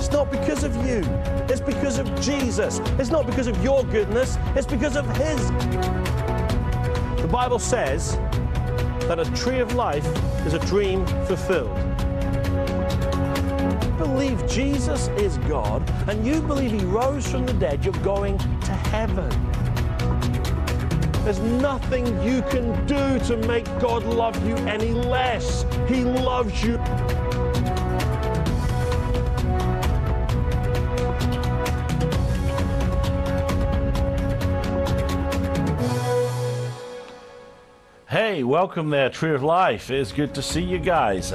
It's not because of you. It's because of Jesus. It's not because of your goodness. It's because of his. The Bible says that a tree of life is a dream fulfilled. Believe Jesus is God and you believe he rose from the dead, you're going to heaven. There's nothing you can do to make God love you any less. He loves you. Hey, welcome there, Tree of Life. It's good to see you guys.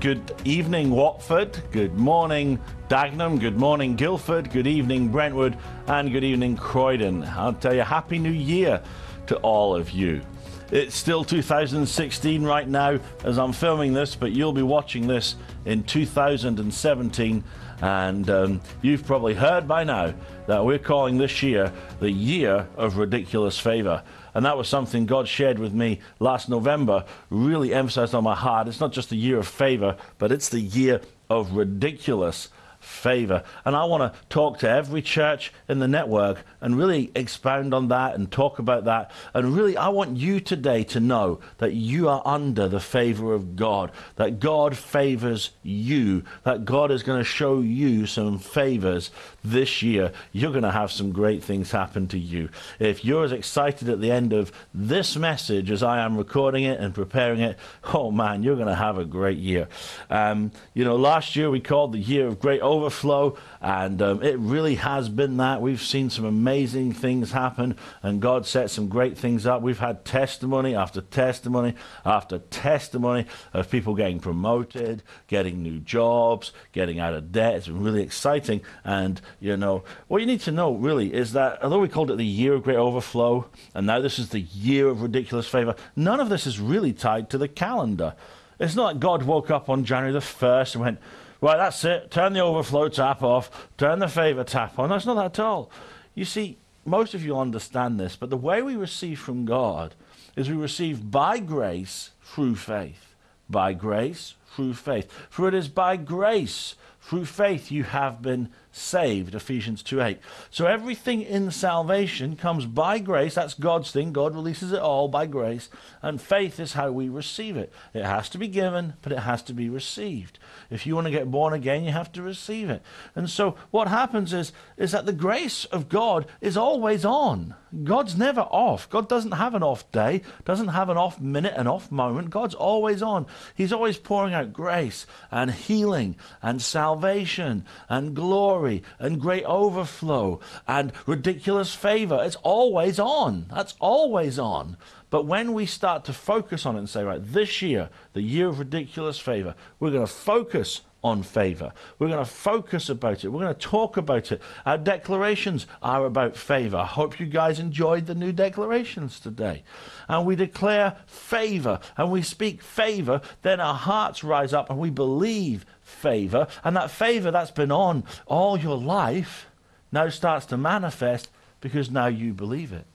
Good evening, Watford. Good morning, Dagenham. Good morning, Guildford. Good evening, Brentwood. And good evening, Croydon. I'll tell you, Happy New Year to all of you. It's still 2016 right now as I'm filming this, but you'll be watching this in 2017. And you've probably heard by now that we're calling this year the Year of Ridiculous Favour. And that was something God shared with me last November, really emphasized on my heart. It's not just the year of favor, but it's the year of ridiculous favor. And I want to talk to every church in the network and really expound on that and talk about that. And really, I want you today to know that you are under the favor of God, that God favors you, that God is going to show you some favors this year. You're going to have some great things happen to you. If you're as excited at the end of this message as I am recording it and preparing it, oh man, you're going to have a great year. You know, last year we called the year of great overflow, and it really has been that. We've seen some amazing things happen, and God set some great things up. We've had testimony after testimony after testimony of people getting promoted, getting new jobs, getting out of debt. It's been really exciting. And you know, what you need to know really is that although we called it the year of great overflow, and now this is the year of ridiculous favor, none of this is really tied to the calendar. It's not like God woke up on January the 1st and went, right, that's it, turn the overflow tap off, turn the favor tap on. That's not that at all. You see, most of you understand this, but the way we receive from God is we receive by grace through faith. By grace through faith. For it is by grace through faith you have been saved, Ephesians 2:8. So everything in salvation comes by grace. That's God's thing. God releases it all by grace. And faith is how we receive it. It has to be given, but it has to be received. If you want to get born again, you have to receive it. And so what happens is that the grace of God is always on. God's never off. God doesn't have an off day, doesn't have an off minute, an off moment. God's always on. He's always pouring out grace and healing and salvation and glory and great overflow and ridiculous favor. It's always on. That's always on. But when we start to focus on it and say, right, this year, the year of ridiculous favor, we're going to focus on favor. We're going to focus about it. We're going to talk about it. Our declarations are about favor. I hope you guys enjoyed the new declarations today. And we declare favor and we speak favor. Then our hearts rise up and we believe favor. And that favor that's been on all your life now starts to manifest because now you believe it.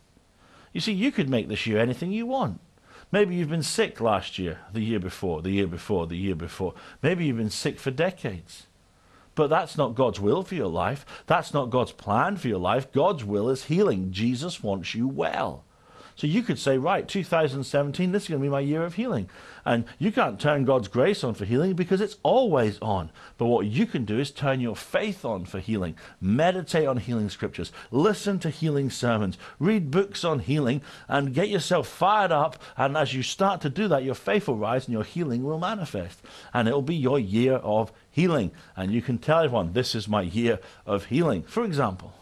You see, you could make this year anything you want. Maybe you've been sick last year, the year before, the year before, the year before. Maybe you've been sick for decades. But that's not God's will for your life. That's not God's plan for your life. God's will is healing. Jesus wants you well. So you could say, right, 2017, this is going to be my year of healing. And you can't turn God's grace on for healing because it's always on. But what you can do is turn your faith on for healing. Meditate on healing scriptures. Listen to healing sermons. Read books on healing and get yourself fired up. And as you start to do that, your faith will rise and your healing will manifest. And it will be your year of healing. And you can tell everyone, this is my year of healing, for example.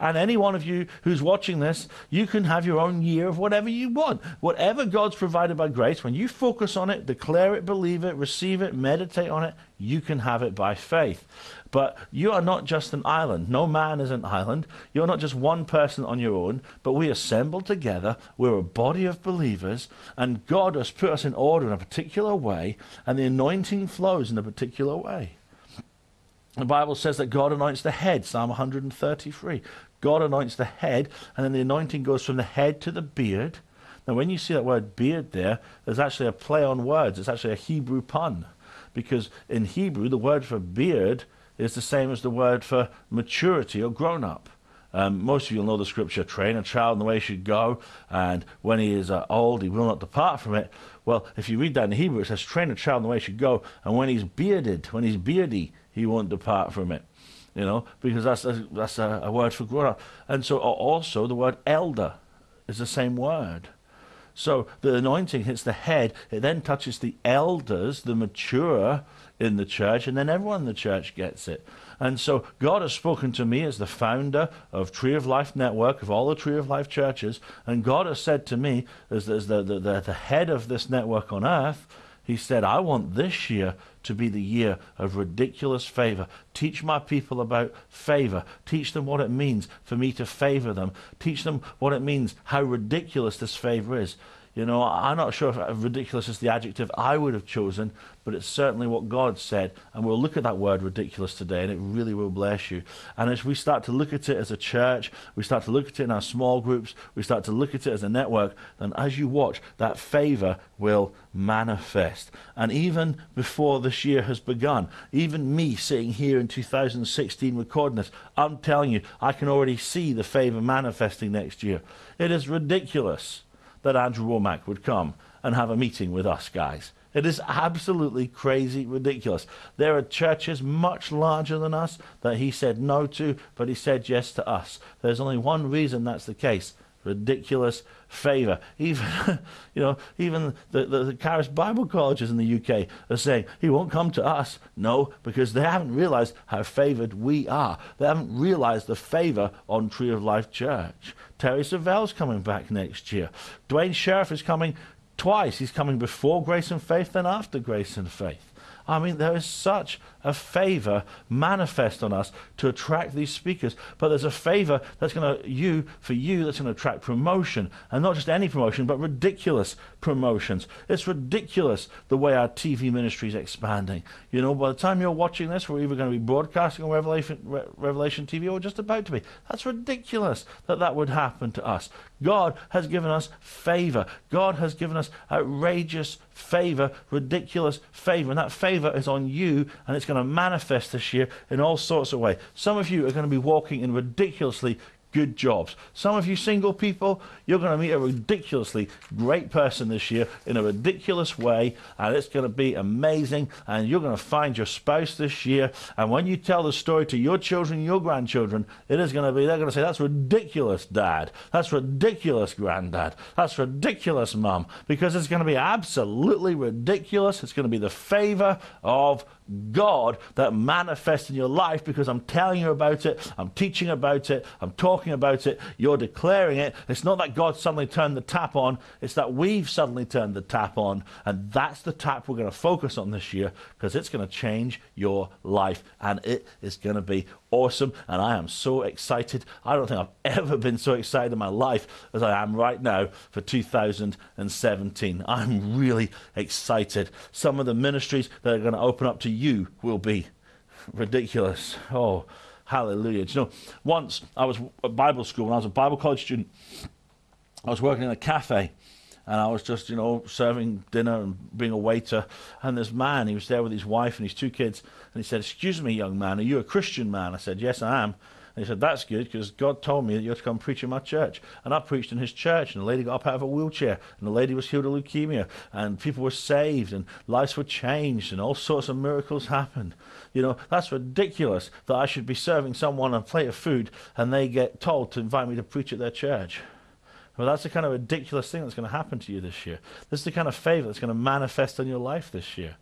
And any one of you who's watching this, you can have your own year of whatever you want. Whatever God's provided by grace, when you focus on it, declare it, believe it, receive it, meditate on it, you can have it by faith. But you are not just an island. No man is an island. You're not just one person on your own, but we assemble together. We're a body of believers, and God has put us in order in a particular way, and the anointing flows in a particular way. The Bible says that God anoints the head, Psalm 133. God anoints the head, and then the anointing goes from the head to the beard. Now, when you see that word beard there, there's actually a play on words. It's actually a Hebrew pun, because in Hebrew, the word for beard is the same as the word for maturity or grown-up. Most of you will know the scripture, train a child in the way he should go, and when he is old, he will not depart from it. Well, if you read that in Hebrew, it says, train a child in the way he should go, and when he's bearded, when he's beardy, he won't depart from it. You know, because that's a word for grown up. And so also the word elder is the same word. So the anointing hits the head, it then touches the elders, the mature in the church, and then everyone in the church gets it. And so God has spoken to me as the founder of Tree of Life Network, of all the Tree of Life churches, and God has said to me, as the head of this network on earth, He said, I want this year to be the year of ridiculous favor. Teach my people about favor. Teach them what it means for me to favor them. Teach them what it means, how ridiculous this favor is. You know, I'm not sure if ridiculous is the adjective I would have chosen, but it's certainly what God said. And we'll look at that word ridiculous today, and it really will bless you. And as we start to look at it as a church, we start to look at it in our small groups, we start to look at it as a network, then as you watch, that favor will manifest. And even before this year has begun, even me sitting here in 2016 recording this, I'm telling you, I can already see the favor manifesting next year. It is ridiculous that Andrew Womack would come and have a meeting with us guys. It is absolutely crazy ridiculous. There are churches much larger than us that he said no to, but he said yes to us. There's only one reason that's the case. Ridiculous favor. Even, you know, even the Charis Bible colleges in the UK are saying, he won't come to us. No, because they haven't realized how favored we are. They haven't realized the favor on Tree of Life Church. Terry Savelle's coming back next year. Dwayne Sheriff is coming twice. He's coming before Grace and Faith, then after Grace and Faith. I mean, there is such a favor manifest on us to attract these speakers. But there's a favor that's going to, that's going to attract promotion. And not just any promotion, but ridiculous promotions. It's ridiculous the way our TV ministry is expanding. You know, by the time you're watching this, we're either going to be broadcasting on Revelation TV or just about to be. That's ridiculous that that would happen to us. God has given us favor. God has given us outrageous favor, ridiculous favor. And that favor is on you, and it's going to manifest this year in all sorts of ways. Some of you are going to be walking in ridiculously good jobs. Some of you single people, you're going to meet a ridiculously great person this year in a ridiculous way, and it's going to be amazing, and you're going to find your spouse this year, and when you tell the story to your children, your grandchildren, it is going to be, they're going to say, that's ridiculous, Dad. That's ridiculous, Granddad. That's ridiculous, Mum, because it's going to be absolutely ridiculous. It's going to be the favor of God that manifests in your life, because I'm telling you about it, I'm teaching about it, I'm talking about it, you're declaring it. It's not that God suddenly turned the tap on, it's that we've suddenly turned the tap on, and that's the tap we're going to focus on this year, because it's going to change your life, and it is going to be awesome. And I am so excited. I don't think I've ever been so excited in my life as I am right now for 2017. I'm really excited. Some of the ministries that are going to open up to you will be ridiculous. Oh, hallelujah. Do you know, once I was at Bible school, when I was a Bible college student, I was working in a cafe, and I was just, you know, serving dinner and being a waiter, and this man, he was there with his wife and his two kids, and he said, excuse me, young man, are you a Christian man? I said, yes, I am. And he said, that's good, because God told me that you're to come preach in my church. And I preached in his church, and a lady got up out of a wheelchair, and the lady was healed of leukemia, and people were saved, and lives were changed, and all sorts of miracles happened. You know, that's ridiculous that I should be serving someone a plate of food, and they get told to invite me to preach at their church. Well, that's the kind of ridiculous thing that's going to happen to you this year. This is the kind of favor that's going to manifest in your life this year.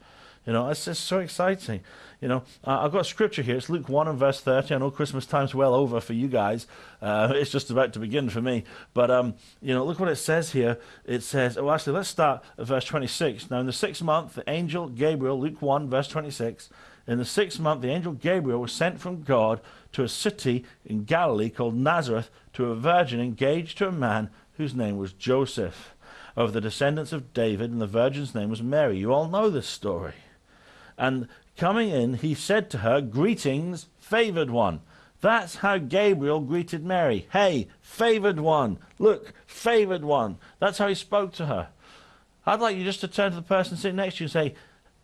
You know, it's just so exciting. You know, I've got scripture here. It's Luke 1 and verse 30. I know Christmas time's well over for you guys. It's just about to begin for me. But, you know, look what it says here. It says, well, actually, let's start at verse 26. Now, in the 6th month, the angel Gabriel, Luke 1, verse 26. In the 6th month, the angel Gabriel was sent from God to a city in Galilee called Nazareth to a virgin engaged to a man whose name was Joseph, of the descendants of David, and the virgin's name was Mary. You all know this story. And coming in, he said to her, greetings, favored one. That's how Gabriel greeted Mary. Hey, favored one. Look, favored one. That's how he spoke to her. I'd like you just to turn to the person sitting next to you and say,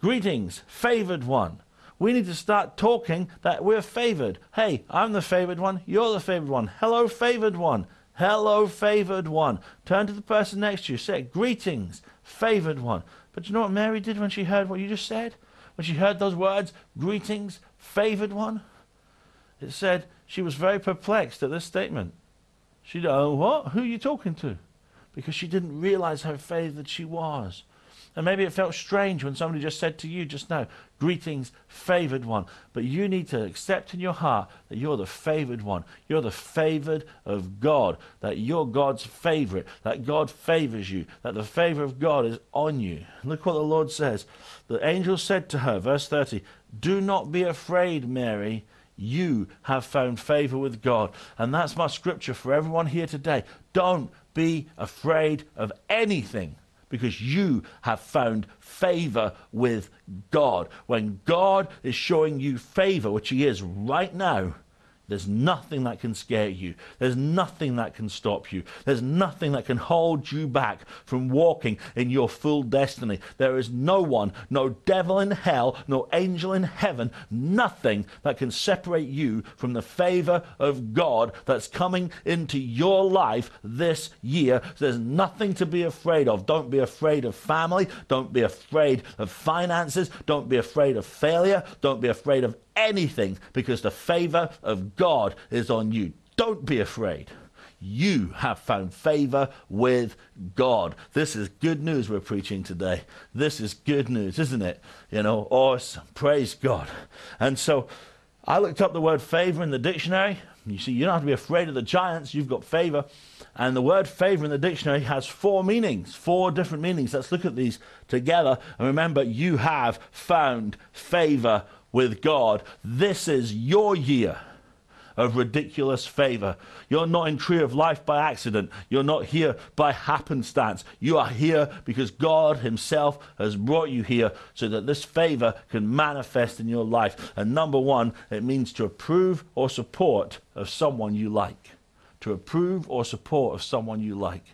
greetings, favored one. We need to start talking that we're favored. Hey, I'm the favored one. You're the favored one. Hello, favored one. Hello, favored one. Turn to the person next to you. Say, greetings, favored one. But you know what Mary did when she heard what you just said? When she heard those words, greetings, favored one? It said she was very perplexed at this statement. She said, oh, what? Who are you talking to? Because she didn't realize how favored she was. And maybe it felt strange when somebody just said to you just now, greetings, favored one. But you need to accept in your heart that you're the favored one. You're the favored of God, that you're God's favorite, that God favors you, that the favor of God is on you. Look what the Lord says. The angel said to her, verse 30, do not be afraid, Mary. You have found favor with God. And that's my scripture for everyone here today. Don't be afraid of anything, because you have found favor with God. When God is showing you favor, which he is right now, there's nothing that can scare you. There's nothing that can stop you. There's nothing that can hold you back from walking in your full destiny. There is no one, no devil in hell, no angel in heaven, nothing that can separate you from the favor of God that's coming into your life this year. So there's nothing to be afraid of. Don't be afraid of family. Don't be afraid of finances. Don't be afraid of failure. Don't be afraid of anything, because the favor of God is on you. Don't be afraid. You have found favor with God. This is good news we're preaching today. This is good news, isn't it? You know, awesome. Praise God. And so I looked up the word favor in the dictionary. You see, you don't have to be afraid of the giants. You've got favor. And the word favor in the dictionary has four meanings, four different meanings. Let's look at these together. And remember, you have found favor with God. This is your year of ridiculous favor. You're not in Tree of Life by accident. You're not here by happenstance. You are here because God himself has brought you here so that this favor can manifest in your life. And number one, it means to approve or support of someone you like. To approve or support of someone you like.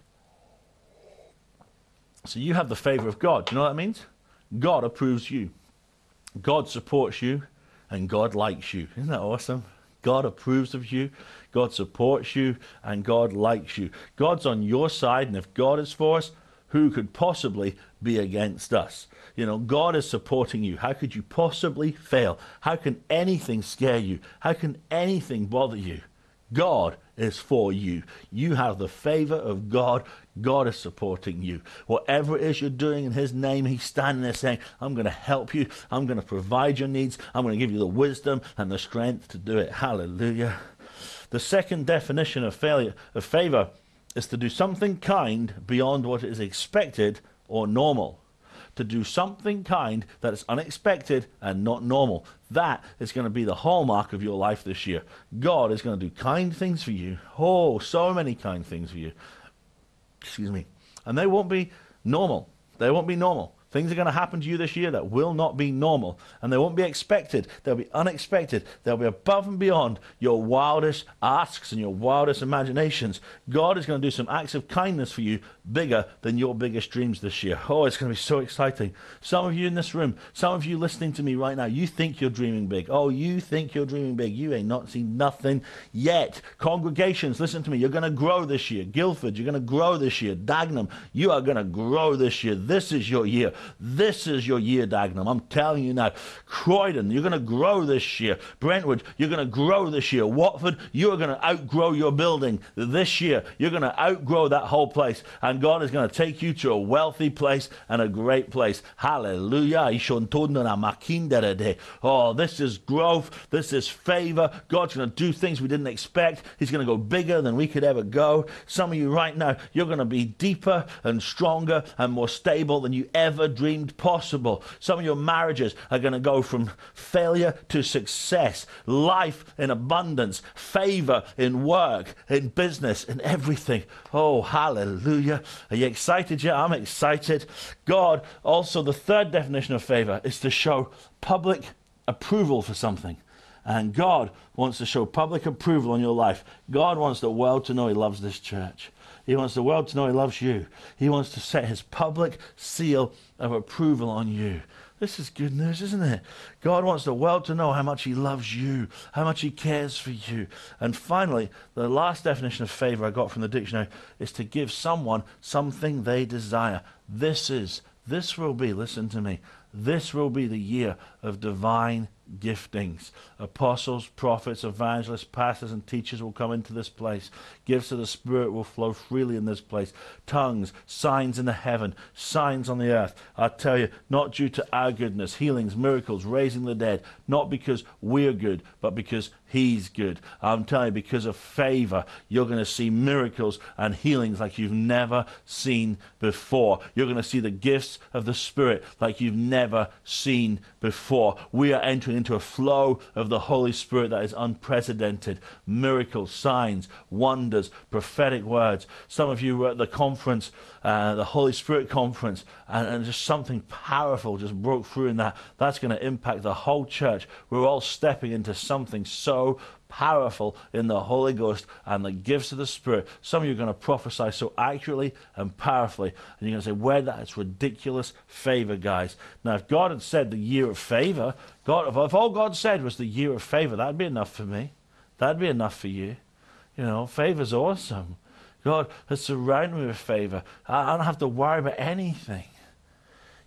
So you have the favor of God. Do you know what that means? God approves you. God supports you, and God likes you. Isn't that awesome? God approves of you, God supports you, and God likes you. God's on your side, and if God is for us, who could possibly be against us? You know, God is supporting you. How could you possibly fail? How can anything scare you? How can anything bother you? God is for you. You have the favor of God. God is supporting you. Whatever it is you're doing in his name, he's standing there saying, I'm going to help you. I'm going to provide your needs. I'm going to give you the wisdom and the strength to do it. Hallelujah. The second definition of favor is to do something kind beyond what is expected or normal. To do something kind that is unexpected and not normal. That is going to be the hallmark of your life this year. God is going to do kind things for you. Oh, so many kind things for you. Excuse me. And they won't be normal. They won't be normal. Things are going to happen to you this year that will not be normal. And they won't be expected. They'll be unexpected. They'll be above and beyond your wildest asks and your wildest imaginations. God is going to do some acts of kindness for you bigger than your biggest dreams this year. Oh, it's going to be so exciting. Some of you in this room, some of you listening to me right now, you think you're dreaming big. Oh, you think you're dreaming big. You ain't not seen nothing yet. Congregations, listen to me. You're going to grow this year. Guildford, you're going to grow this year. Dagenham, you are going to grow this year. This is your year. This is your year, Dagenham. I'm telling you now. Croydon, you're going to grow this year. Brentwood, you're going to grow this year. Watford, you are going to outgrow your building this year. You're going to outgrow that whole place. And God is going to take you to a wealthy place and a great place. Hallelujah. Oh, this is growth. This is favor. God's going to do things we didn't expect. He's going to go bigger than we could ever go. Some of you right now, you're going to be deeper and stronger and more stable than you ever dreamed possible. Some of your marriages are going to go from failure to success, life in abundance, favor in work, in business, in everything. Oh, hallelujah. Are you excited yet? I'm excited. God, also the third definition of favor is to show public approval for something. And God wants to show public approval on your life. God wants the world to know he loves this church. He wants the world to know he loves you. He wants to set his public seal of approval on you. This is good news, isn't it? God wants the world to know how much he loves you, how much he cares for you. And finally, the last definition of favor I got from the dictionary is to give someone something they desire. This will be, listen to me, this will be the year of divine giftings. Apostles, prophets, evangelists, pastors and teachers will come into this place. Gifts of the Spirit will flow freely in this place. Tongues, signs in the heaven, signs on the earth. I tell you, not due to our goodness, healings, miracles, raising the dead, not because we're good, but because he's good. I'm telling you, because of favor, you're going to see miracles and healings like you've never seen before. You're going to see the gifts of the Spirit like you've never seen before. We are entering into a flow of the Holy Spirit that is unprecedented. Miracles, signs, wonders, prophetic words. Some of you were at the conference, the Holy Spirit conference, and just something powerful just broke through in that. That's going to impact the whole church. We're all stepping into something so powerful in the Holy Ghost and the gifts of the Spirit. Some of you are going to prophesy so accurately and powerfully, and you're going to say, where that is ridiculous favor, guys. Now, if God had said the year of favor, if all God said was the year of favor, that'd be enough for me. That'd be enough for you. You know, favor's awesome. God has surrounded me with favor. I don't have to worry about anything.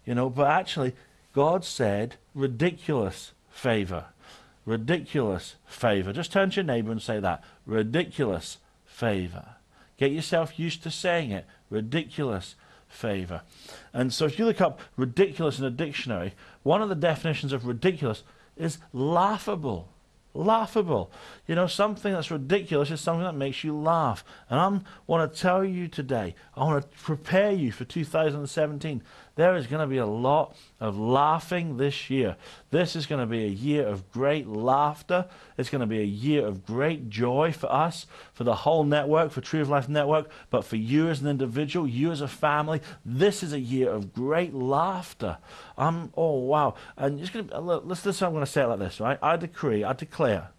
You know, but actually, God said ridiculous favor. Ridiculous favor. Just turn to your neighbor and say that. Ridiculous favor. Get yourself used to saying it. Ridiculous favor. And so if you look up ridiculous in a dictionary, one of the definitions of ridiculous is laughable. Laughable. You know, something that's ridiculous is something that makes you laugh. And I want to tell you today, I want to prepare you for 2017. There is going to be a lot of laughing this year. This is going to be a year of great laughter. It's going to be a year of great joy for us, for the whole network, for Tree of Life Network, but for you as an individual, you as a family. This is a year of great laughter. Oh, wow. And it's going to be, I'm going to say it like this, right? I declare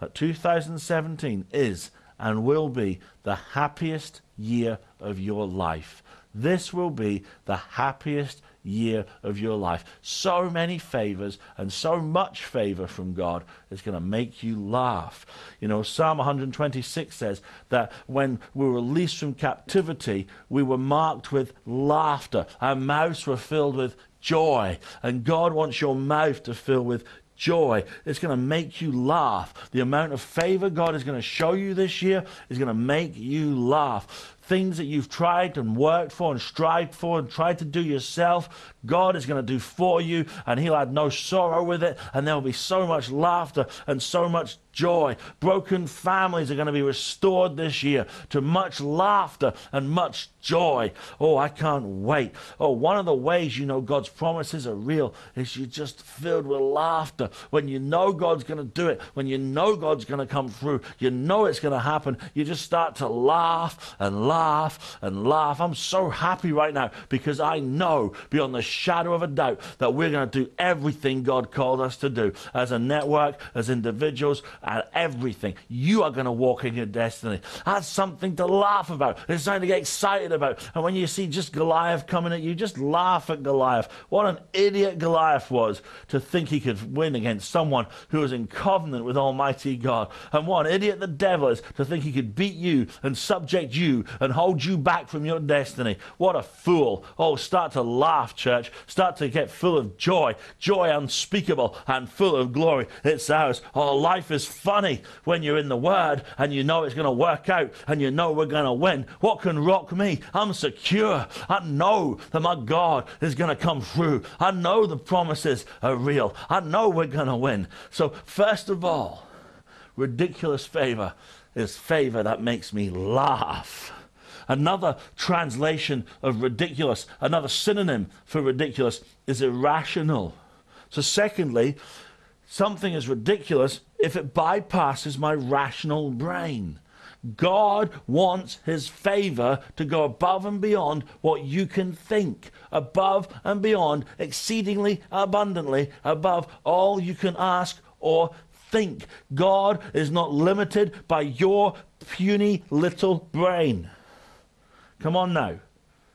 that 2017 is and will be the happiest year of your life. This will be the happiest year of your life. So many favors and so much favor from God is going to make you laugh. You know, Psalm 126 says that when we were released from captivity, we were marked with laughter. Our mouths were filled with joy. And God wants your mouth to fill with joy. It's going to make you laugh. The amount of favor God is going to show you this year is going to make you laugh. Things that you've tried and worked for and strived for and tried to do yourself, God is going to do for you, and he'll add no sorrow with it, and there will be so much laughter and so much joy. Broken families are going to be restored this year to much laughter and much joy. Oh, I can't wait. Oh, one of the ways you know God's promises are real is you're just filled with laughter. When you know God's going to do it, when you know God's going to come through, you know it's going to happen, you just start to laugh and laugh and laugh. I'm so happy right now because I know beyond the shadow of a doubt that we're going to do everything God called us to do as a network, as individuals, and everything. You are going to walk in your destiny. That's something to laugh about. It's something to get excited about. And when you see just Goliath coming at you, just laugh at Goliath. What an idiot Goliath was to think he could win against someone who was in covenant with Almighty God. And what an idiot the devil is to think he could beat you and subject you and hold you back from your destiny. What a fool. Oh, start to laugh, church. Start to get full of joy. Joy unspeakable and full of glory. It's ours. Oh, life is funny when you're in the Word and you know it's going to work out and you know we're going to win. What can rock me? I'm secure. I know that my God is going to come through. I know the promises are real. I know we're going to win. So first of all, ridiculous favor is favor that makes me laugh. Another translation of ridiculous, another synonym for ridiculous is irrational. So secondly, something is ridiculous if it bypasses my rational brain. God wants his favor to go above and beyond what you can think, above and beyond, exceedingly abundantly, above all you can ask or think. God is not limited by your puny little brain. Come on now.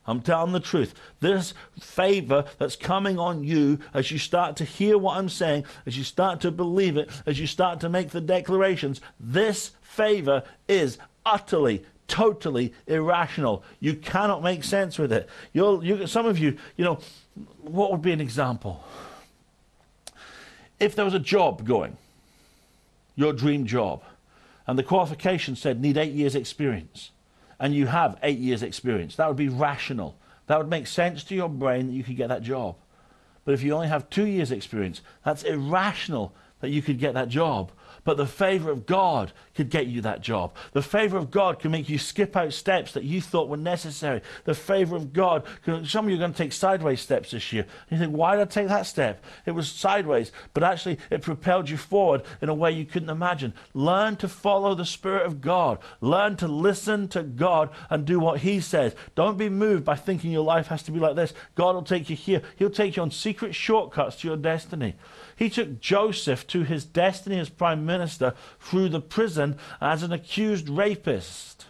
I'm telling the truth. This favor that's coming on you as you start to hear what I'm saying, as you start to believe it, as you start to make the declarations, this favor is utterly, totally irrational. You cannot make sense with it. Some of you, what would be an example? If there was a job going, your dream job, and the qualification said need 8 years experience, and you have 8 years experience, that would be rational. That would make sense to your brain that you could get that job. But if you only have 2 years experience, that's irrational that you could get that job. But the favor of God could get you that job. The favor of God can make you skip out steps that you thought were necessary. The favor of God, some of you are going to take sideways steps this year. You think, why did I take that step? It was sideways, but actually it propelled you forward in a way you couldn't imagine. Learn to follow the Spirit of God. Learn to listen to God and do what He says. Don't be moved by thinking your life has to be like this. God will take you here. He'll take you on secret shortcuts to your destiny. He took Joseph to his destiny as prime minister through the prison as an accused rapist.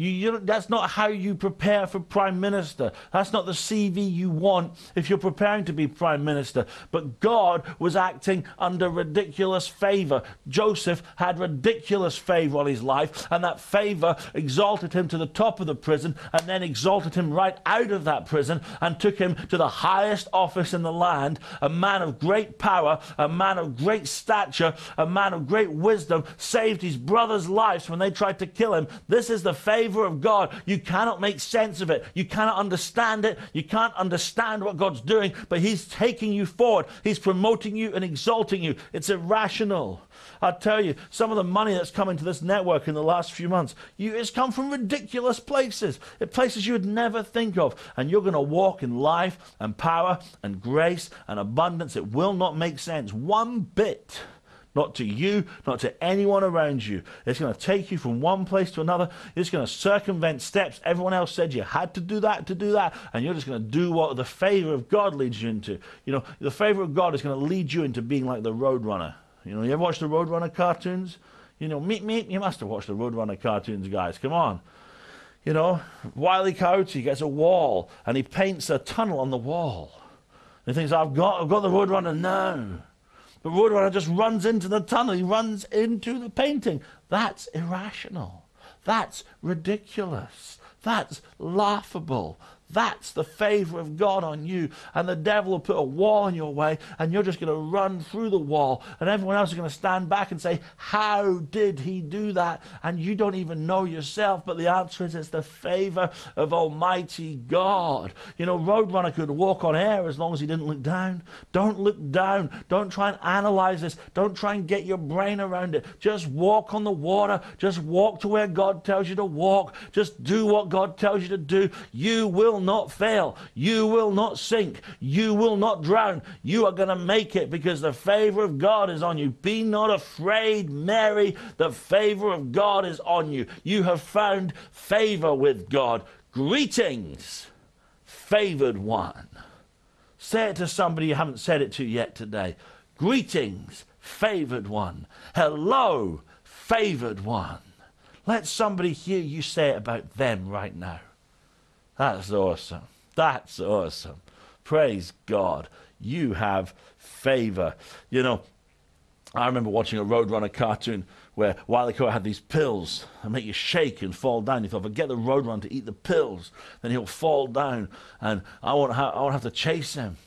That's not how you prepare for prime minister. That's not the CV you want if you're preparing to be prime minister. But God was acting under ridiculous favor. Joseph had ridiculous favor on his life, and that favor exalted him to the top of the prison and then exalted him right out of that prison and took him to the highest office in the land, a man of great power, a man of great stature, a man of great wisdom, saved his brothers' lives when they tried to kill him. This is the favor of God. You cannot make sense of it. You cannot understand it. You can't understand what God's doing, but He's taking you forward. He's promoting you and exalting you. It's irrational. I tell you, some of the money that's come into this network in the last few months, it's come from ridiculous places. Places you would never think of. And you're going to walk in life and power and grace and abundance. It will not make sense one bit. Not to you, not to anyone around you. It's going to take you from one place to another. It's going to circumvent steps. Everyone else said you had to do that, and you're just going to do what the favor of God leads you into. The favor of God is going to lead you into being like the Roadrunner. You ever watch the Roadrunner cartoons? You must have watched the Roadrunner cartoons, guys. Come on. Wiley Coyote gets a wall, and he paints a tunnel on the wall. And he thinks, I've got the Roadrunner now. The Roadrunner just runs into the tunnel. He runs into the painting. That's irrational. That's ridiculous. That's laughable. That's the favor of God on you. And the devil will put a wall in your way, and you're just going to run through the wall. And everyone else is going to stand back and say, how did he do that? And you don't even know yourself. But the answer is, it's the favor of Almighty God. Roadrunner could walk on air as long as he didn't look down. Don't look down. Don't try and analyze this. Don't try and get your brain around it. Just walk on the water. Just walk to where God tells you to walk. Just do what God tells you to do. You will not fail. You will not sink. You will not drown. You are going to make it because the favor of God is on you. Be not afraid, Mary. The favor of God is on you. You have found favor with God. Greetings, favored one. Say it to somebody you haven't said it to yet today. Greetings, favored one. Hello, favored one. Let somebody hear you say it about them right now. That's awesome. That's awesome. Praise God. You have favor. I remember watching a Roadrunner cartoon where Wiley Coyote had these pills that make you shake and fall down. He thought, if I get the Roadrunner to eat the pills, then he'll fall down and I won't have to chase him.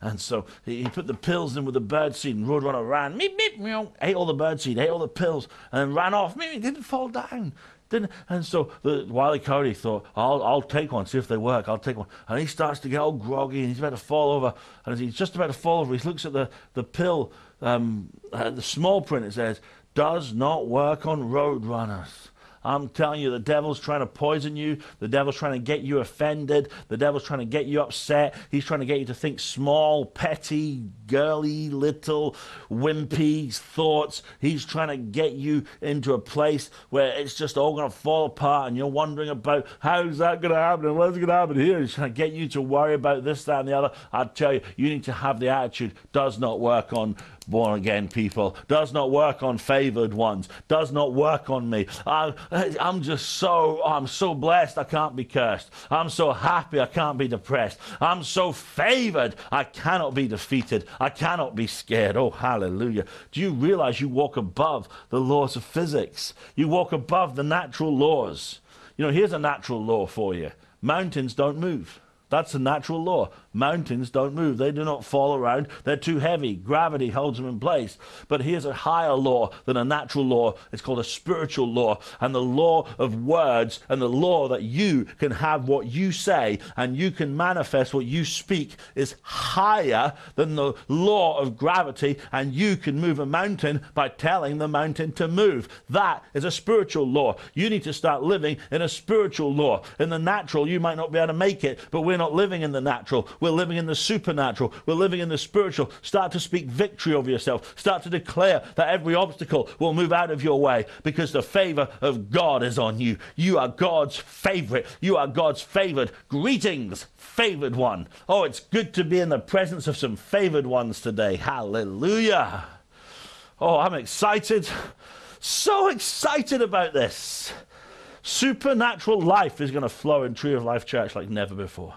And so he put the pills in with the birdseed, and Roadrunner ran, meep, meep, meow, ate all the birdseed, ate all the pills, and then ran off. Meep, he didn't fall down. And so Wiley Coyote thought, I'll take one, see if they work, I'll take one. And he starts to get all groggy, and he's about to fall over. And as he's just about to fall over, he looks at the pill, the small print, it says, does not work on Roadrunners. I'm telling you, the devil's trying to poison you. The devil's trying to get you offended. The devil's trying to get you upset. He's trying to get you to think small, petty, girly, little, wimpy thoughts. He's trying to get you into a place where it's just all going to fall apart and you're wondering about how's that going to happen and what's going to happen here. He's trying to get you to worry about this, that, and the other. I tell you, you need to have the attitude, does not work on born-again people, does not work on favored ones, does not work on me. I'm so blessed, I can't be cursed. I'm so happy, I can't be depressed. I'm so favored, I cannot be defeated. I cannot be scared. Oh, hallelujah. Do you realize you walk above the laws of physics? You walk above the natural laws. You know, here's a natural law for you. Mountains don't move. That's a natural law. Mountains don't move. They do not fall around. They're too heavy. Gravity holds them in place. But here's a higher law than a natural law. It's called a spiritual law, and the law of words, and the law that you can have what you say and you can manifest what you speak is higher than the law of gravity, and you can move a mountain by telling the mountain to move. That is a spiritual law. You need to start living in a spiritual law. In the natural, you might not be able to make it, but we're not living in the natural. We're living in the supernatural. We're living in the spiritual. Start to speak victory over yourself. Start to declare that every obstacle will move out of your way because the favor of God is on you. You are God's favorite. You are God's favored. Greetings, favored one. Oh, it's good to be in the presence of some favored ones today. Hallelujah. Oh, I'm excited. So excited about this. Supernatural life is going to flow in Tree of Life Church like never before.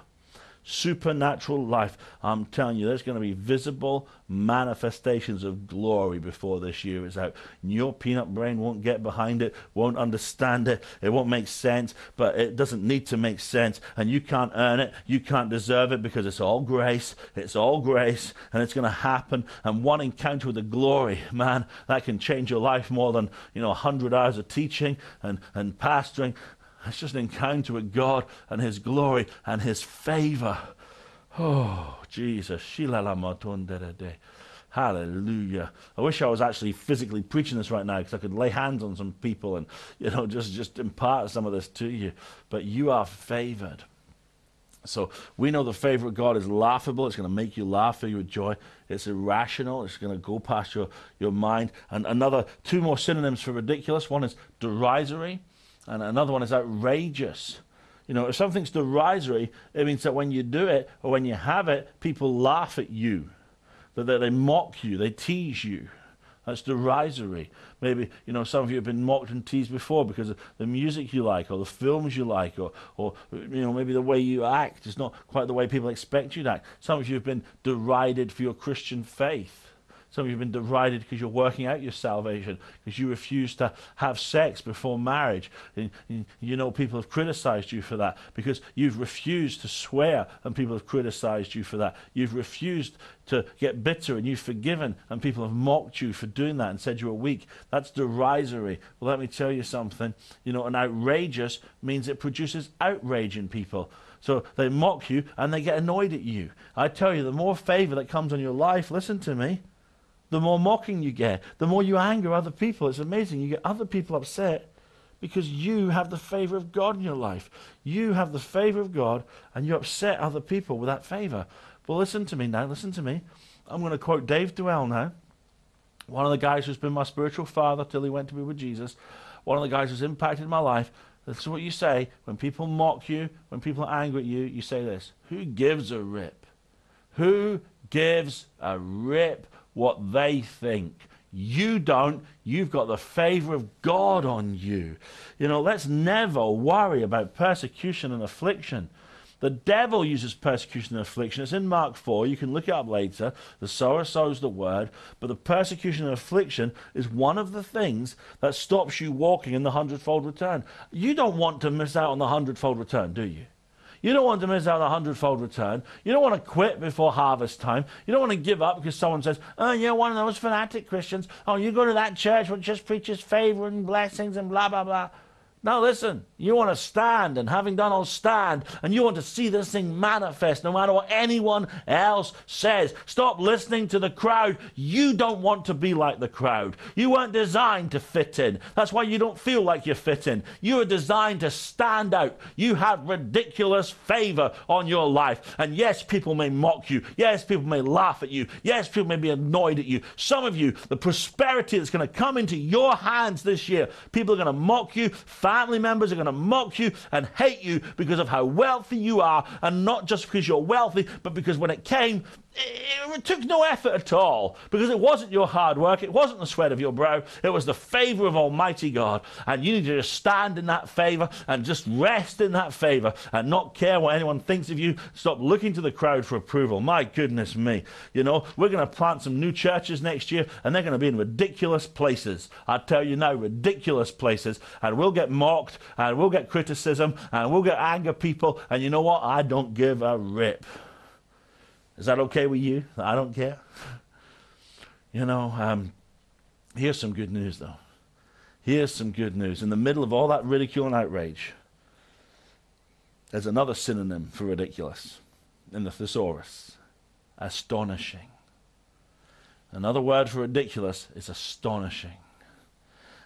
Supernatural life. I'm telling you, there's going to be visible manifestations of glory before this year is out. Your peanut brain won't get behind it, won't understand it, it won't make sense, but it doesn't need to make sense, and you can't earn it, you can't deserve it, because it's all grace, and it's going to happen. And one encounter with the glory, man, that can change your life more than, you know, 100 hours of teaching and pastoring. It's just an encounter with God and His glory and His favor. Oh, Jesus. Hallelujah. I wish I was actually physically preaching this right now, because I could lay hands on some people and, you know, just impart some of this to you. But you are favored. So we know the favor of God is laughable. It's going to make you laugh, fill you with joy. It's irrational. It's going to go past your mind. And two more synonyms for ridiculous. One is derisory. And another one is outrageous. You know, if something's derisory, it means that when you do it or when you have it, people laugh at you, that they mock you, they tease you. That's derisory. Maybe, you know, some of you have been mocked and teased before because of the music you like, or the films you like, or you know, maybe the way you act is not quite the way people expect you to act. Some of you have been derided for your Christian faith. Some of you have been derided because you're working out your salvation, because you refuse to have sex before marriage. And you know, people have criticized you for that, because you've refused to swear and people have criticized you for that. You've refused to get bitter and you've forgiven and people have mocked you for doing that and said you were weak. That's derisory. Well, let me tell you something. You know, an outrageous means it produces outrage in people. So they mock you and they get annoyed at you. I tell you, the more favor that comes on your life, listen to me, the more mocking you get, the more you anger other people. It's amazing. You get other people upset because you have the favor of God in your life. You have the favor of God and you upset other people with that favor. But listen to me now, listen to me. I'm going to quote Dave Dwell now, one of the guys who's been my spiritual father till he went to be with Jesus, one of the guys who's impacted my life. This is what you say when people mock you, when people are angry at you, you say this: who gives a rip? Who gives a rip what they think? You don't. You've got the favor of God on you. You know, let's never worry about persecution and affliction. The devil uses persecution and affliction. It's in Mark 4. You can look it up later. The sower sows the word. But the persecution and affliction is one of the things that stops you walking in the 100-fold return. You don't want to miss out on the 100-fold return, do you? You don't want to miss out on the 100-fold return. You don't want to quit before harvest time. You don't want to give up because someone says, oh, you're one of those fanatic Christians. Oh, you go to that church which just preaches favor and blessings and blah, blah, blah. Now listen, you want to stand, and having done all stand, and you want to see this thing manifest no matter what anyone else says. Stop listening to the crowd. You don't want to be like the crowd. You weren't designed to fit in. That's why you don't feel like you fit in. You are designed to stand out. You have ridiculous favor on your life. And yes, people may mock you. Yes, people may laugh at you. Yes, people may be annoyed at you. Some of you, the prosperity that's going to come into your hands this year, people are going to mock you. Family members are going to mock you and hate you because of how wealthy you are, and not just because you're wealthy, but because when it came, It took no effort at all, because it wasn't your hard work, it wasn't the sweat of your brow, it was the favour of Almighty God. And you need to just stand in that favour and just rest in that favour and not care what anyone thinks of you. Stop looking to the crowd for approval. My goodness me. You know, we're going to plant some new churches next year, and they're going to be in ridiculous places. I tell you now, ridiculous places. And we'll get mocked, and we'll get criticism, and we'll get anger people, and you know what? I don't give a rip. Is that okay with you? I don't care. You know, here's some good news, though. Here's some good news. In the middle of all that ridicule and outrage, there's another synonym for ridiculous in the thesaurus. Astonishing. Another word for ridiculous is astonishing.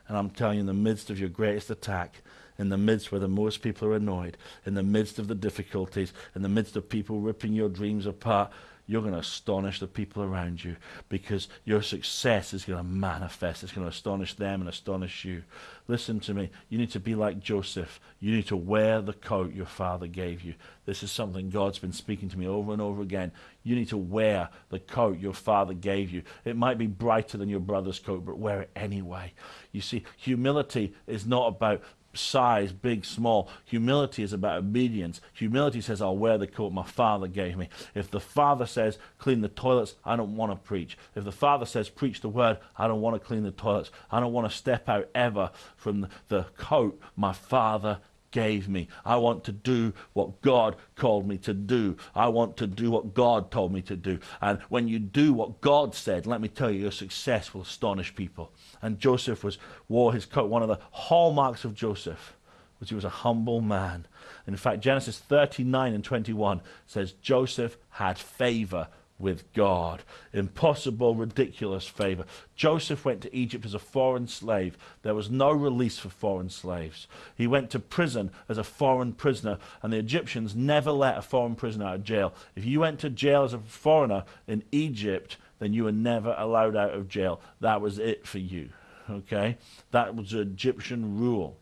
And I'm telling you, in the midst of your greatest attack, in the midst where the most people are annoyed, in the midst of the difficulties, in the midst of people ripping your dreams apart, you're going to astonish the people around you, because your success is going to manifest. It's going to astonish them and astonish you. Listen to me. You need to be like Joseph. You need to wear the coat your father gave you. This is something God's been speaking to me over and over again. You need to wear the coat your father gave you. It might be brighter than your brother's coat, but wear it anyway. You see, humility is not about size, big, small. Humility is about obedience. Humility says, I'll wear the coat my father gave me. If the father says, clean the toilets, I don't want to preach. If the father says, preach the word, I don't want to clean the toilets. I don't want to step out ever from the coat my father gave me. I want to do what God called me to do. I want to do what God told me to do. And when you do what God said, let me tell you, your success will astonish people. And Joseph wore his coat. One of the hallmarks of Joseph was he was a humble man. In fact, Genesis 39:21 says Joseph had favor with God. Impossible, ridiculous favor. Joseph went to Egypt as a foreign slave. There was no release for foreign slaves. He went to prison as a foreign prisoner, and the Egyptians never let a foreign prisoner out of jail. If you went to jail as a foreigner in Egypt, then you were never allowed out of jail. That was it for you. Okay? That was Egyptian rule.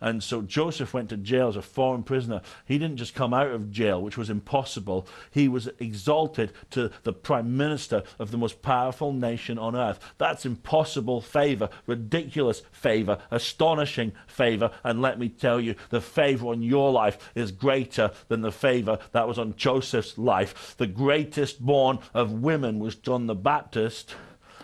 And so Joseph went to jail as a foreign prisoner. He didn't just come out of jail, which was impossible. He was exalted to the prime minister of the most powerful nation on earth. That's impossible favor, ridiculous favor, astonishing favor. And let me tell you, the favor on your life is greater than the favor that was on Joseph's life. The greatest born of women was John the Baptist,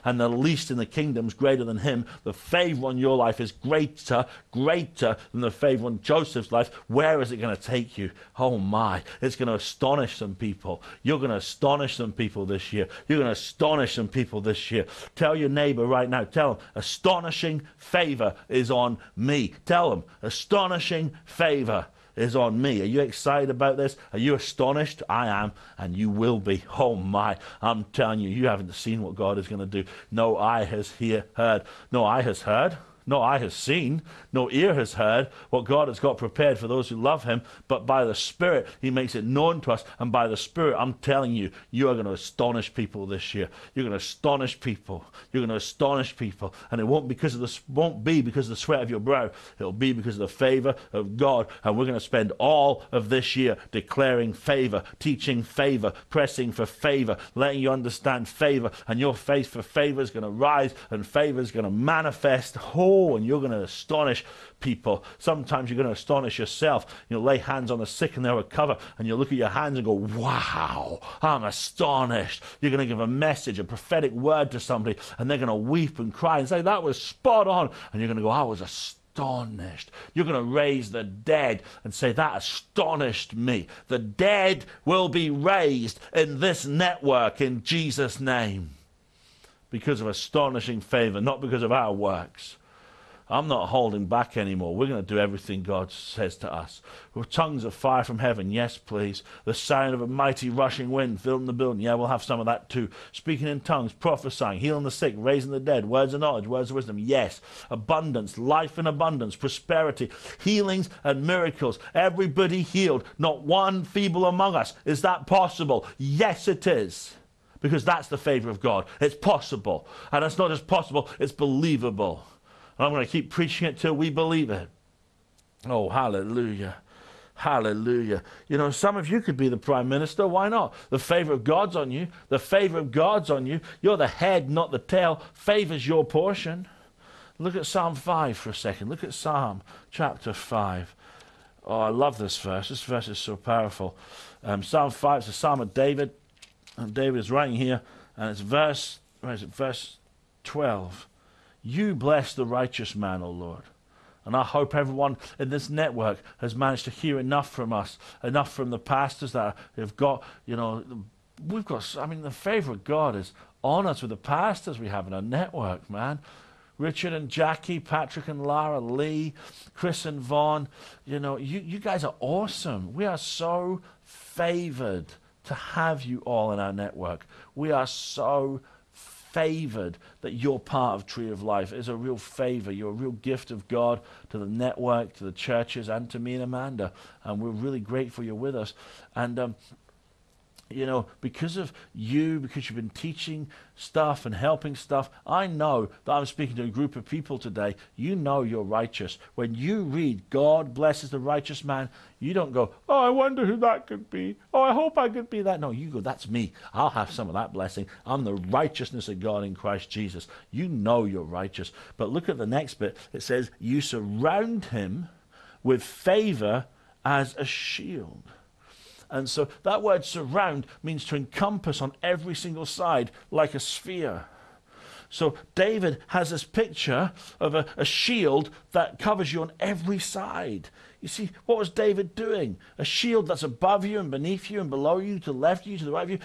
and the least in the kingdom's greater than him. The favor on your life is greater than the favor on Joseph's life. Where is it going to take you? Oh my, it's going to astonish some people. You're going to astonish some people this year. You're going to astonish some people this year. Tell your neighbor right now, tell him, astonishing favor is on me. Tell him, astonishing favor is on me. Are you excited about this? Are you astonished? I am, and you will be. Oh my, I'm telling you, you haven't seen what God is going to do. No eye has heard. No eye has heard. No eye has seen. No ear has heard what God has got prepared for those who love him. But by the Spirit, he makes it known to us. And by the Spirit, I'm telling you, you are going to astonish people this year. You're going to astonish people. You're going to astonish people. And it won't be because of the sweat of your brow. It'll be because of the favor of God. And we're going to spend all of this year declaring favor, teaching favor, pressing for favor, letting you understand favor. And your faith for favor is going to rise, and favor is going to manifest whole. And you're going to astonish people. Sometimes you're going to astonish yourself. You'll lay hands on the sick and they'll recover, and you'll look at your hands and go, wow, I'm astonished. You're going to give a message, a prophetic word to somebody, and they're going to weep and cry and say, that was spot on. And you're going to go, I was astonished. You're going to raise the dead and say, that astonished me. The dead will be raised in this network in Jesus' name, because of astonishing favor, not because of our works. I'm not holding back anymore. We're going to do everything God says to us. With tongues of fire from heaven, yes, please. The sound of a mighty rushing wind filling the building. Yeah, we'll have some of that too. Speaking in tongues, prophesying, healing the sick, raising the dead, words of knowledge, words of wisdom, yes. Abundance, life in abundance, prosperity, healings and miracles. Everybody healed, not one feeble among us. Is that possible? Yes, it is. Because that's the favor of God. It's possible. And it's not just possible, it's believable. I'm going to keep preaching it till we believe it. Oh, hallelujah. Hallelujah. You know, some of you could be the prime minister. Why not? The favor of God's on you. The favor of God's on you. You're the head, not the tail. Favor's your portion. Look at Psalm 5 for a second. Look at Psalm chapter 5. Oh, I love this verse. This verse is so powerful. Psalm 5 is a Psalm of David. And David is writing here. And it's verse, where is it? Verse 12. You bless the righteous man, O Lord. And I hope everyone in this network has managed to hear enough from us, enough from the pastors that have got, you know, we've got, I mean, the favor of God is on us with the pastors we have in our network, man. Richard and Jackie, Patrick and Lara, Lee, Chris and Vaughn, you know, you guys are awesome. We are so favored to have you all in our network. We are so favored that you're part of Tree of Life. Is a real favor. You're a real gift of God to the network, to the churches, and to me and Amanda. And we're really grateful you're with us. And you know, because of you, because you've been teaching stuff and helping stuff, I know that I'm speaking to a group of people today. You know you're righteous. When you read, God blesses the righteous man, you don't go, oh, I wonder who that could be. Oh, I hope I could be that. No, you go, that's me. I'll have some of that blessing. I'm the righteousness of God in Christ Jesus. You know you're righteous. But look at the next bit. It says, you surround him with favor as a shield. And so that word surround means to encompass on every single side like a sphere. So David has this picture of a shield that covers you on every side. You see, what was David doing? A shield that's above you and beneath you and below you, to the left of you, to the right of you.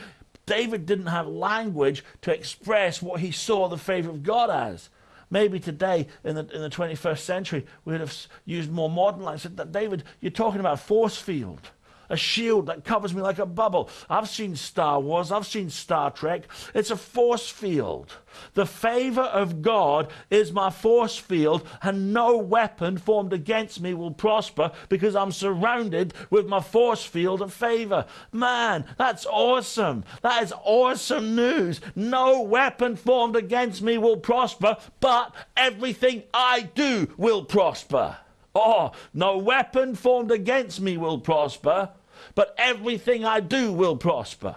David didn't have language to express what he saw the favor of God as. Maybe today, in the 21st century, we would have used more modern language. Said, David, you're talking about a force field. A shield that covers me like a bubble. I've seen Star Wars. I've seen Star Trek. It's a force field. The favor of God is my force field, and no weapon formed against me will prosper because I'm surrounded with my force field of favor. Man, that's awesome. That is awesome news. No weapon formed against me will prosper, but everything I do will prosper. Oh, no weapon formed against me will prosper, but everything I do will prosper.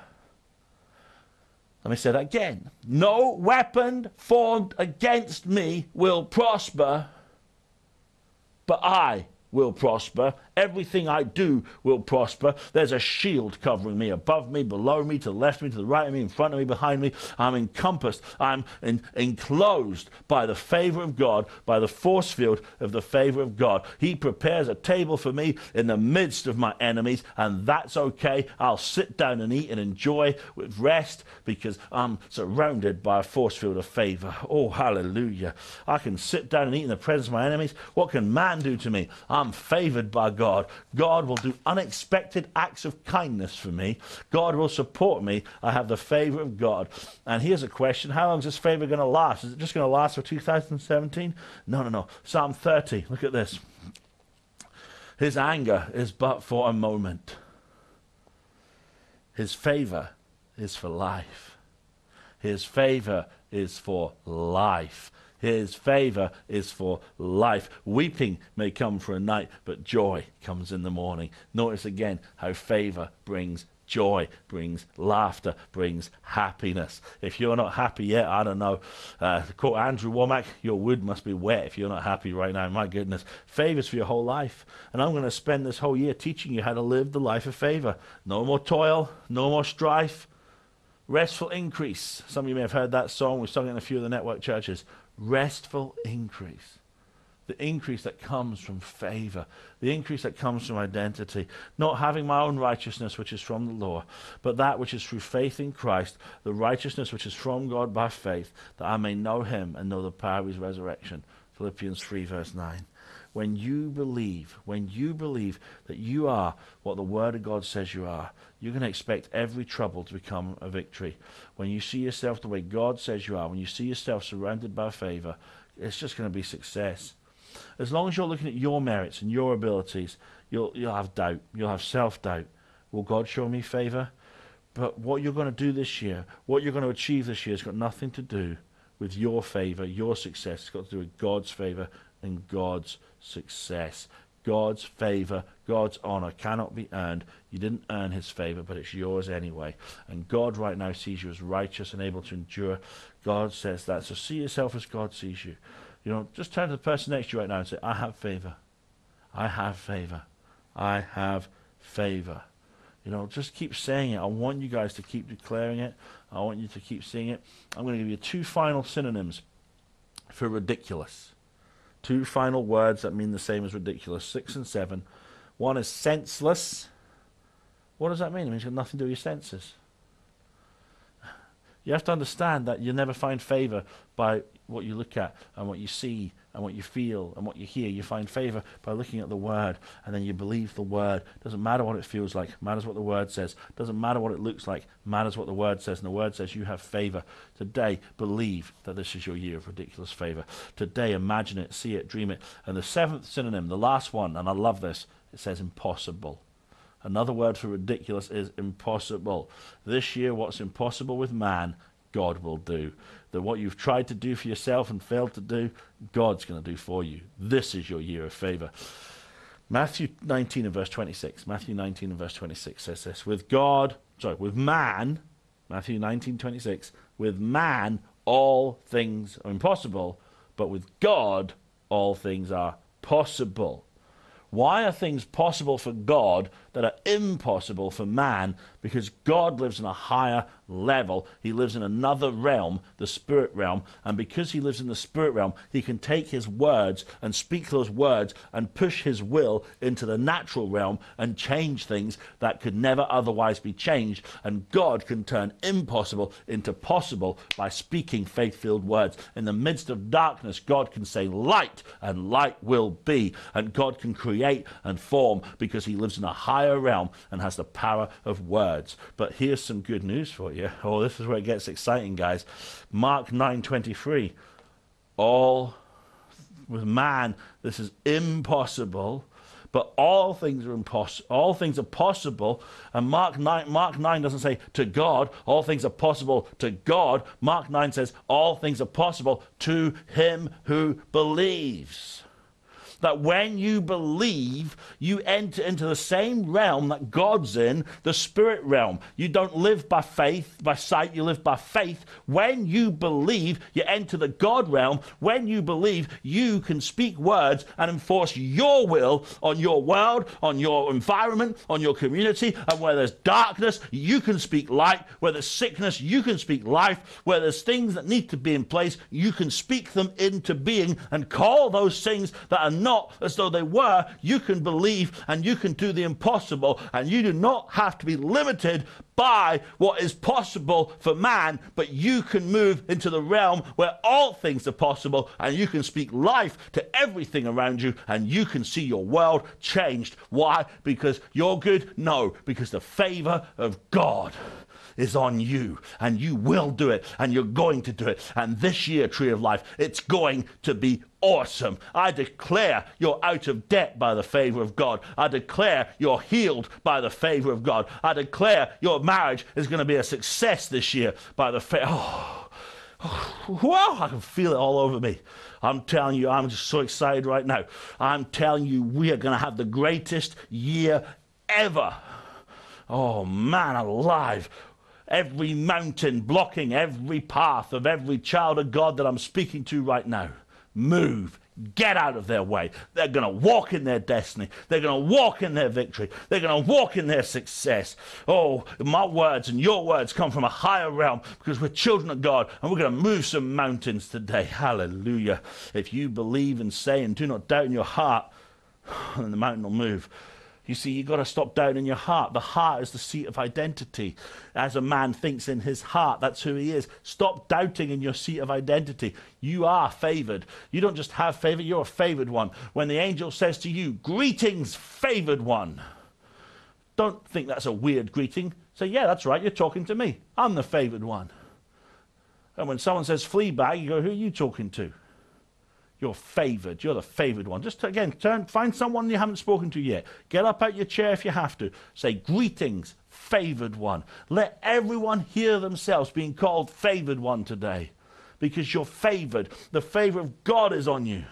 Let me say that again. No weapon formed against me will prosper, but I will prosper. Everything I do will prosper. There's a shield covering me, above me, below me, to the left of me, to the right of me, in front of me, behind me. I'm encompassed. I'm enclosed by the favor of God, by the force field of the favor of God. He prepares a table for me in the midst of my enemies, and that's okay. I'll sit down and eat and enjoy with rest because I'm surrounded by a force field of favor. Oh, hallelujah. I can sit down and eat in the presence of my enemies. What can man do to me? I'm favored by God. God will do unexpected acts of kindness for me. God will support me. I have the favor of God. And here's a question. How long is this favor going to last? Is it just going to last for 2017? No, no, no. Psalm 30. Look at this. His anger is but for a moment. His favor is for life. His favor is for life. His favor is for life. Weeping may come for a night, but joy comes in the morning. Notice again how favor brings joy, brings laughter, brings happiness. If you're not happy yet, I don't know. To quote Andrew Womack, your wood must be wet if you're not happy right now. My goodness. Favor's for your whole life. And I'm going to spend this whole year teaching you how to live the life of favor. No more toil, no more strife. Restful increase. Some of you may have heard that song. We've sung it in a few of the network churches. Restful increase. The increase that comes from favor. The increase that comes from identity. Not having my own righteousness, which is from the law, but that which is through faith in Christ, the righteousness which is from God by faith, that I may know him and know the power of his resurrection. Philippians 3 verse 9. When you believe that you are what the Word of God says you are, you're going to expect every trouble to become a victory. When you see yourself the way God says you are, when you see yourself surrounded by favor, it's just going to be success. As long as you're looking at your merits and your abilities, you'll have doubt. You'll have self-doubt. Will God show me favor? But what you're going to do this year, what you're going to achieve this year has got nothing to do with your favor, your success. It's got to do with God's favor and God's success. God's favor, God's honor cannot be earned. You didn't earn his favor, but it's yours anyway. And God right now sees you as righteous and able to endure. God says that. So see yourself as God sees you. You know, just turn to the person next to you right now and say, I have favor. I have favor. I have favor. You know, just keep saying it. I want you guys to keep declaring it. I want you to keep seeing it. I'm going to give you two final synonyms for ridiculous. Two final words that mean the same as ridiculous. 6 and 7. One is senseless. What does that mean? It means it's got nothing to do with your senses. You have to understand that you'll never find favor by what you look at and what you see and what you feel and what you hear. You find favor by looking at the word, and then you believe the word. Doesn't matter what it feels like, matters what the word says. Doesn't matter what it looks like, matters what the word says. And the word says you have favor. Today, believe that this is your year of ridiculous favor. Today, imagine it, see it, dream it. And the seventh synonym, the last one, and I love this, it says impossible. Another word for ridiculous is impossible. This year, what's impossible with man, God will do. That what you've tried to do for yourself and failed to do, God's going to do for you. This is your year of favor. Matthew 19 and verse 26. Matthew 19 and verse 26 says this. Matthew 19, 26. With man, all things are impossible, but with God, all things are possible. Why are things possible for God that are impossible for man? Because God lives on a higher level. He lives in another realm, the spirit realm. And because he lives in the spirit realm, he can take his words and speak those words and push his will into the natural realm and change things that could never otherwise be changed. And God can turn impossible into possible by speaking faith-filled words. In the midst of darkness, God can say light, and light will be. And God can create and form because he lives in a higher realm and has the power of words. But here's some good news for you. Oh, this is where it gets exciting, guys. Mark 9:23. All with man, this is impossible, but all things are possible. And Mark 9 doesn't say to God, all things are possible to God. Mark 9 says all things are possible to him who believes. That when you believe, you enter into the same realm that God's in, the spirit realm. You don't live by faith, by sight, you live by faith. When you believe, you enter the God realm. When you believe, you can speak words and enforce your will on your world, on your environment, on your community. And where there's darkness, you can speak light. Where there's sickness, you can speak life. Where there's things that need to be in place, you can speak them into being and call those things that are not as though they were. You can believe and you can do the impossible, and you do not have to be limited by what is possible for man, but you can move into the realm where all things are possible, and you can speak life to everything around you, and you can see your world changed. Why? Because you're good? No, because the favor of God is on you, and you will do it, and you're going to do it. And this year, Tree of Life, it's going to be awesome. I declare you're out of debt by the favor of God. I declare you're healed by the favor of God. I declare your marriage is going to be a success this year by the favor. Wow, I can feel it all over me. I'm telling you, I'm just so excited right now. I'm telling you, we are going to have the greatest year ever. Oh, man alive. Every mountain blocking every path of every child of God that I'm speaking to right now. Move. Get out of their way. They're going to walk in their destiny. They're going to walk in their victory. They're going to walk in their success. Oh, my words and your words come from a higher realm because we're children of God, and we're going to move some mountains today. Hallelujah. If you believe and say and do not doubt in your heart, then the mountain will move. You see, you've got to stop down in your heart. The heart is the seat of identity. As a man thinks in his heart, that's who he is. Stop doubting in your seat of identity. You are favored. You don't just have favor, you're a favored one. When the angel says to you, greetings, favored one. Don't think that's a weird greeting. Say, yeah, that's right, you're talking to me. I'm the favored one. And when someone says Fleabag, you go, who are you talking to? You're favored. You're the favored one. Just, again, find someone you haven't spoken to yet. Get up out your chair if you have to. Say, greetings, favored one. Let everyone hear themselves being called favored one today, because you're favored. The favor of God is on you.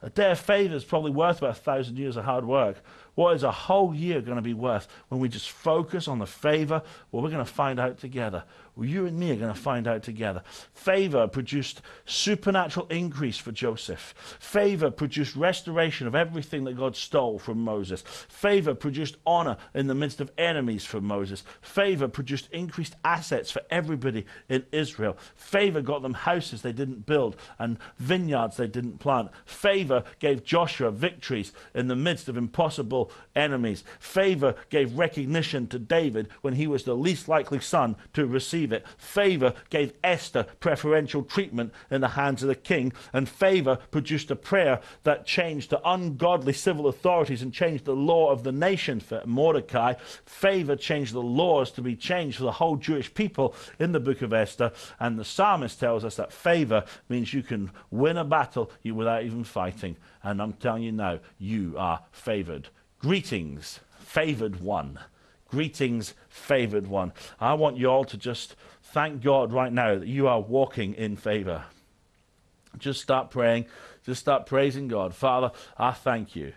A day of favor is probably worth about 1,000 years of hard work. What is a whole year going to be worth when we just focus on the favor? Well, we're going to find out together. Well, you and me are going to find out together. Favor produced supernatural increase for Joseph. Favor produced restoration of everything that God stole from Moses. Favor produced honor in the midst of enemies for Moses. Favor produced increased assets for everybody in Israel. Favor got them houses they didn't build and vineyards they didn't plant. Favor gave Joshua victories in the midst of impossible enemies. Favor gave recognition to David when he was the least likely son to receive it. Favor gave Esther preferential treatment in the hands of the king, and favor produced a prayer that changed the ungodly civil authorities and changed the law of the nation for Mordecai. Favor changed the laws to be changed for the whole Jewish people in the book of Esther, and the psalmist tells us that favor means you can win a battle without even fighting. And I'm telling you now, you are favored. Greetings, favoured one. Greetings, favoured one. I want you all to just thank God right now that you are walking in favour. Just start praying. Just start praising God. Father, I thank you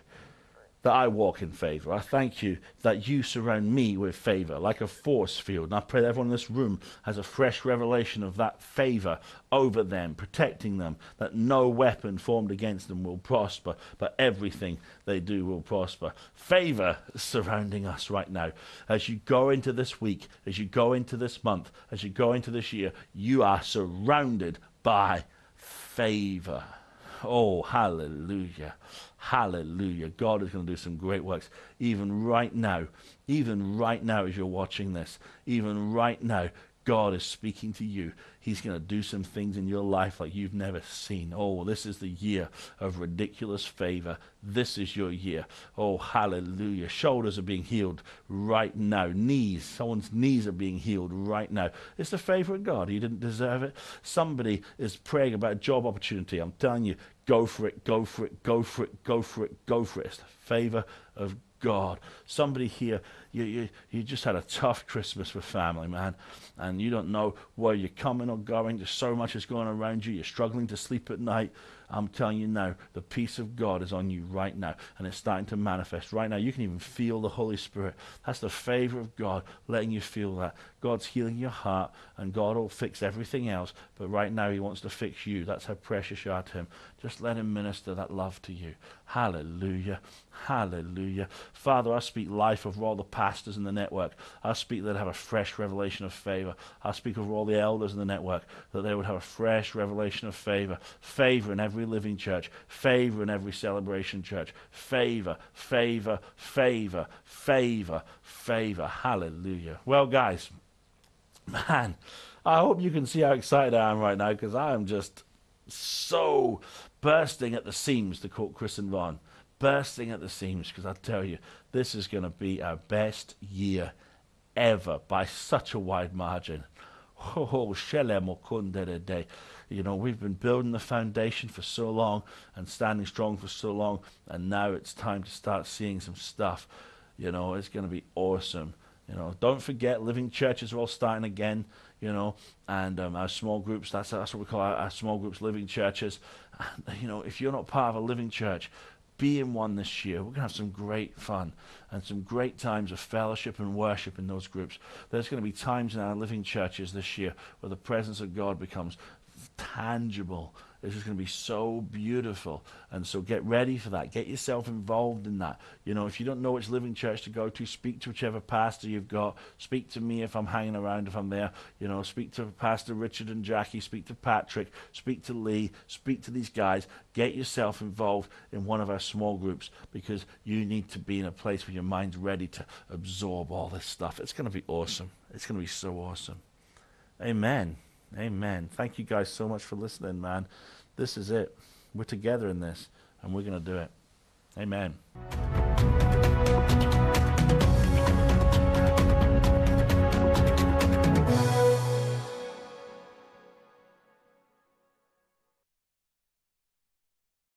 that I walk in favour. I thank you that you surround me with favour like a force field. And I pray that everyone in this room has a fresh revelation of that favour over them, protecting them, that no weapon formed against them will prosper, but everything they do will prosper. Favour surrounding us right now. As you go into this week, as you go into this month, as you go into this year, you are surrounded by favour. Oh, hallelujah. Hallelujah. God is going to do some great works even right now. Even right now as you're watching this. Even right now, God is speaking to you. He's going to do some things in your life like you've never seen. Oh, this is the year of ridiculous favor. This is your year. Oh, hallelujah. Shoulders are being healed right now. Knees. Someone's knees are being healed right now. It's the favor of God. You didn't deserve it. Somebody is praying about a job opportunity. I'm telling you, go for it, go for it, go for it, go for it, go for it. It's the favor of God. Somebody here, you just had a tough Christmas with family, man, and you don't know where you're coming or going. There's so much is going around you. You're struggling to sleep at night. I'm telling you now, the peace of God is on you right now, and it's starting to manifest right now. You can even feel the Holy Spirit. That's the favor of God, letting you feel that. God's healing your heart, and God will fix everything else, but right now he wants to fix you. That's how precious you are to him. Just let him minister that love to you. Hallelujah. Hallelujah. Father, I speak life over all the pastors in the network. I speak that have a fresh revelation of favor. I speak over all the elders in the network, that they would have a fresh revelation of favor. Favor in every living church, favor in every celebration church, favor, favor, favor, favor, favor. Hallelujah. Well, guys, man, I hope you can see how excited I am right now, because I am just so bursting at the seams, to quote Chris and Vaughn, bursting at the seams, because I tell you, this is going to be our best year ever by such a wide margin. Oh, you know, we've been building the foundation for so long and standing strong for so long, and now it's time to start seeing some stuff. You know, it's going to be awesome. You know, don't forget, living churches are all starting again, you know, and our small groups, that's what we call our small groups, living churches. And, you know, if you're not part of a living church, be in one this year. We're going to have some great fun and some great times of fellowship and worship in those groups. There's going to be times in our living churches this year where the presence of God becomes tangible. This is going to be so beautiful, and so get ready for that. Get yourself involved in that. You know, if you don't know which living church to go to, speak to whichever pastor you've got. Speak to me if I'm hanging around, if I'm there. You know, speak to Pastor Richard and Jackie. Speak to Patrick. Speak to Lee. Speak to these guys. Get yourself involved in one of our small groups, because you need to be in a place where your mind's ready to absorb all this stuff. It's going to be awesome. It's going to be so awesome. Amen. Amen. Thank you guys so much for listening, man. This is it. We're together in this, and we're going to do it. Amen.